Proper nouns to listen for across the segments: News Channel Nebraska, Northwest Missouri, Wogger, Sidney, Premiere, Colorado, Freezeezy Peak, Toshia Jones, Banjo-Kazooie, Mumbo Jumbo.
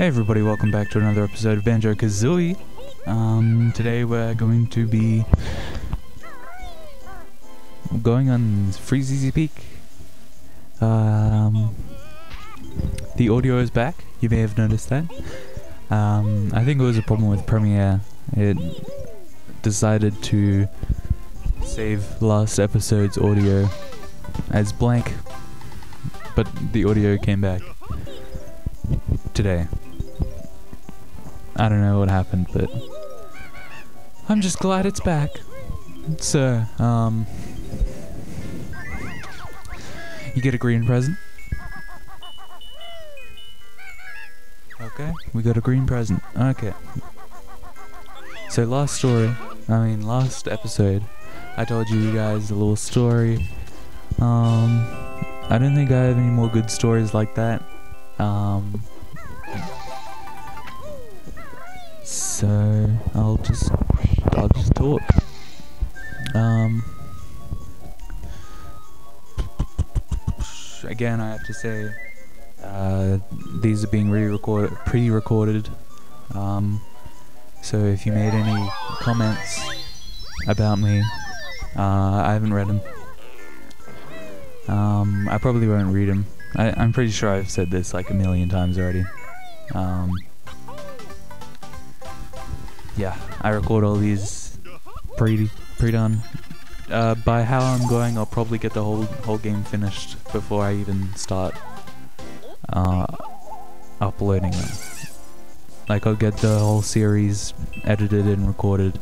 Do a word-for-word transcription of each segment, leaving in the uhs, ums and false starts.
Hey everybody, welcome back to another episode of Banjo-Kazooie. Um, today we're going to be going on Freezeezy Peak. Um, the audio is back, you may have noticed that. Um, I think it was a problem with Premiere. It decided to save last episode's audio as blank, but the audio came back today. I don't know what happened, but I'm just glad it's back. So, um, you get a green present. Okay, we got a green present. Okay. So last story, I mean last episode, I told you guys a little story. Um, I don't think I have any more good stories like that. Um, so I'll just I'll just talk. Um, again, I have to say uh, these are being re-recorded, pre-recorded. Um, so if you made any comments about me, uh, I haven't read them. Um, I probably won't read them. I, I'm pretty sure I've said this like a million times already. Um, yeah, I record all these pre pre-done. Uh, by how I'm going, I'll probably get the whole whole game finished before I even start uh, uploading them. Like, I'll get the whole series edited and recorded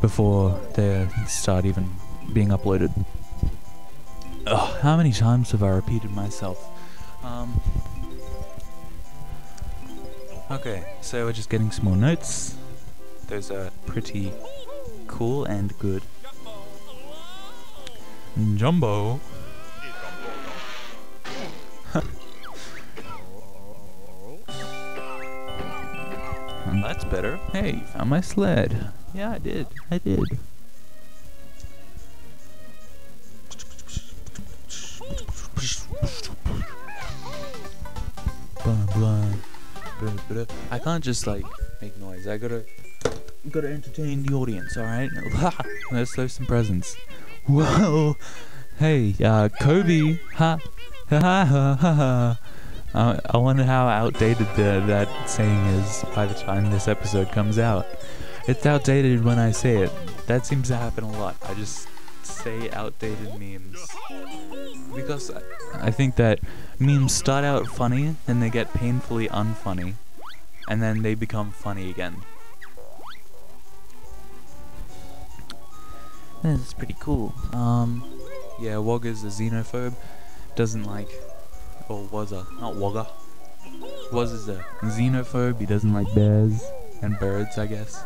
before they start even being uploaded. Ugh, how many times have I repeated myself? Um, okay, so we're just getting some more notes. Those are pretty cool and good. Jumbo! And that's better. Hey, you found my sled. Yeah, I did. I did. I can't just like make noise. I gotta gotta entertain the audience. All right, let's throw some presents. Whoa, hey, uh, Kobe, ha, ha, ha, ha, ha. Uh, I wonder how outdated the, that saying is by the time this episode comes out. It's outdated when I say it. That seems to happen a lot. I just say outdated memes because I, I think that memes start out funny and they get painfully unfunny. And then they become funny again. That's pretty cool. Um, yeah, Wogger's a xenophobe. Doesn't like, or was a, not Wogger. Was is a xenophobe. He doesn't like bears and birds, I guess.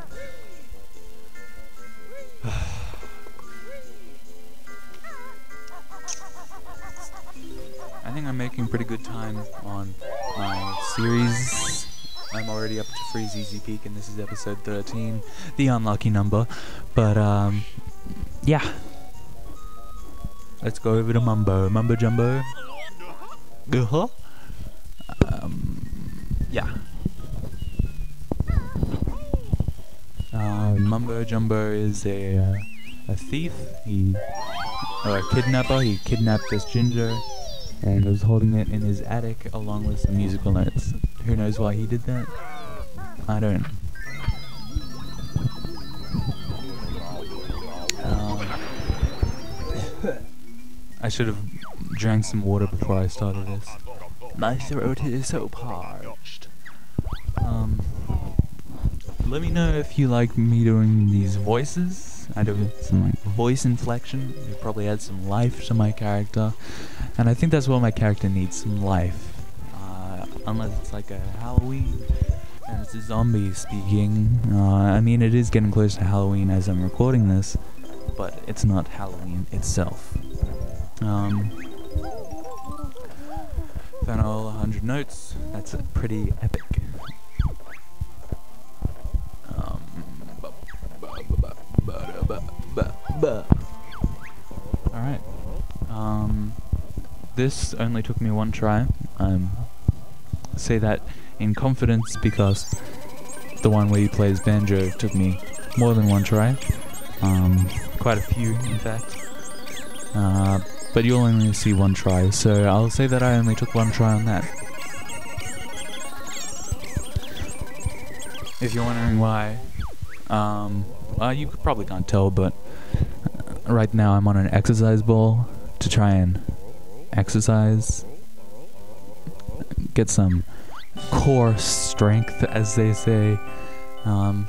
I think I'm making pretty good time on my series. I'm already up to Freezeezy Peak, and this is episode thirteen, the unlucky number. But, um, yeah. Let's go over to Mumbo. Mumbo Jumbo. Uh-huh. Um, yeah. Uh, Mumbo Jumbo is a, uh, a thief. He, or a kidnapper. He kidnapped this ginger and was holding it in his attic along with some musical notes. Who knows why he did that? I don't. Um, I should have drank some water before I started this. My throat is so parched. Um, let me know if you like me doing these voices. I do some like, voice inflection. It probably adds some life to my character, and I think that's what my character needs: some life. Unless it's like a Halloween and it's a zombie speaking. Uh, I mean, it is getting close to Halloween as I'm recording this, but it's not Halloween itself. Um, found all one hundred notes. That's pretty epic. Um, Alright. Um, this only took me one try. I'm say that in confidence because the one where you play as Banjo took me more than one try, um, quite a few in fact, uh, but you'll only see one try, so I'll say that I only took one try on that. If you're wondering why, um, uh, you probably can't tell, but right now I'm on an exercise ball to try and exercise, get some core strength, as they say. Um,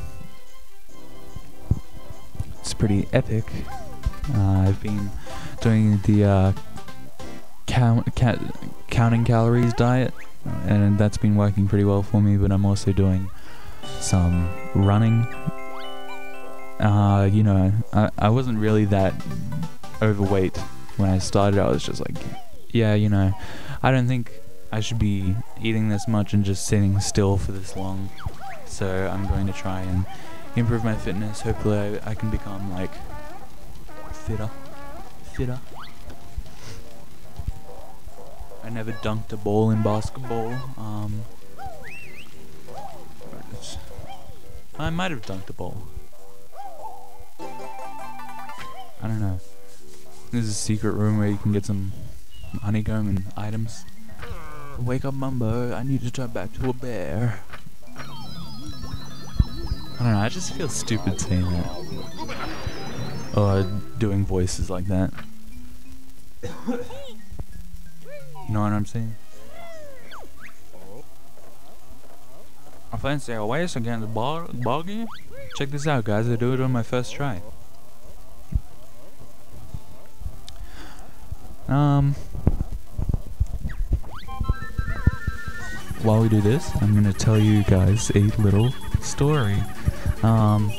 it's pretty epic. Uh, I've been doing the uh, count, ca counting calories diet, and that's been working pretty well for me, but I'm also doing some running. Uh, you know, I, I wasn't really that overweight when I started. I was just like, yeah, you know, I don't think I should be eating this much and just sitting still for this long, so I'm going to try and improve my fitness. Hopefully I, I can become like fitter, fitter. I never dunked a ball in basketball. Um, I might have dunked a ball. I don't know. There's a secret room where you can get some honeycomb and items. Wake up, Mumbo. I need to turn back to a bear. I don't know, I just feel stupid saying that. Or doing voices like that. You know what I'm saying? I fancy a waste against the ball, ball game? Check this out, guys. I do it on my first try. Um... While we do this, I'm gonna tell you guys a little story. Um,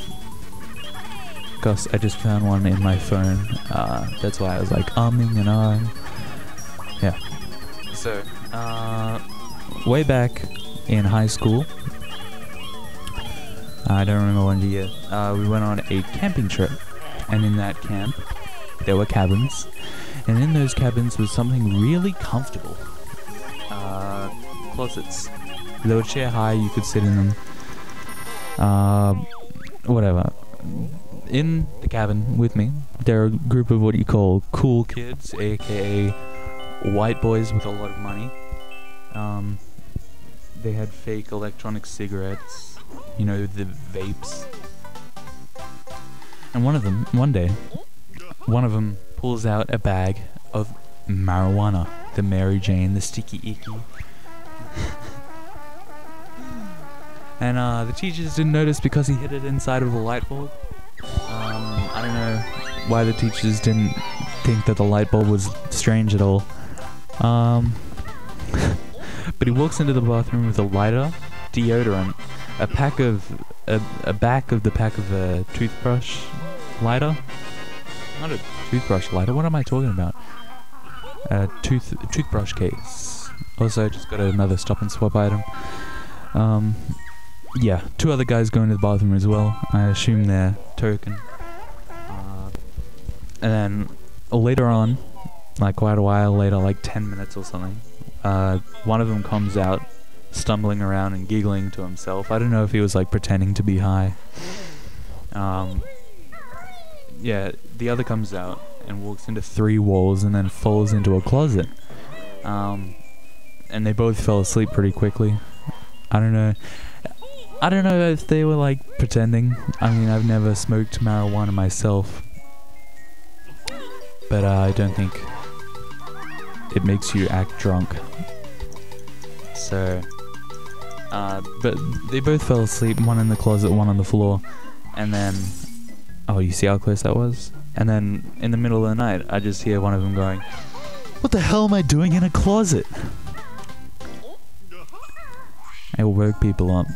Gosh, I just found one in my phone. Uh, that's why I was like umming and ahhing. Yeah. So, uh, way back in high school, I don't remember what year, uh, we went on a camping trip. And in that camp, there were cabins. And in those cabins was something really comfortable. Uh... Closets. They were chair high, you could sit in them. Uh, whatever. In the cabin with me, there are a group of what you call cool kids, aka white boys with a lot of money. Um, they had fake electronic cigarettes, you know, the vapes. And one of them, one day, one of them pulls out a bag of marijuana, the Mary Jane, the sticky icky. And uh, the teachers didn't notice because he hid it inside of a light bulb. Um, I don't know why the teachers didn't think that the light bulb was strange at all. Um, but he walks into the bathroom with a lighter, deodorant, a pack of a, a back of the pack of a toothbrush lighter. Not a toothbrush lighter. What am I talking about? A tooth a toothbrush case. Also, just got another stop and swap item. Um, yeah, two other guys go into the bathroom as well. I assume they're token. Uh, and then later on, like quite a while later, like ten minutes or something, uh, one of them comes out stumbling around and giggling to himself. I don't know if he was like pretending to be high. Um, yeah, the other comes out and walks into three walls and then falls into a closet. Um... And they both fell asleep pretty quickly. I don't know. I don't know if they were like pretending. I mean, I've never smoked marijuana myself, but uh, I don't think it makes you act drunk. So, uh, but they both fell asleep. One in the closet, one on the floor, and then oh, you see how close that was. And then in the middle of the night, I just hear one of them going, "What the hell am I doing in a closet?" It will wake people up.